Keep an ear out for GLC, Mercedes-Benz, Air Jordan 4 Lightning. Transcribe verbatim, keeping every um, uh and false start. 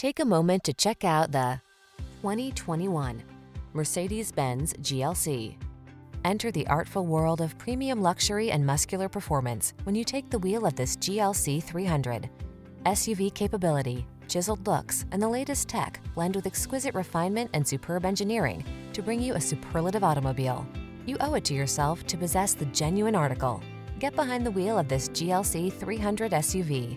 Take a moment to check out the twenty twenty-one Mercedes-Benz G L C. Enter the artful world of premium luxury and muscular performance when you take the wheel of this G L C three hundred. S U V capability, chiseled looks, and the latest tech blend with exquisite refinement and superb engineering to bring you a superlative automobile. You owe it to yourself to possess the genuine article. Get behind the wheel of this G L C three hundred S U V.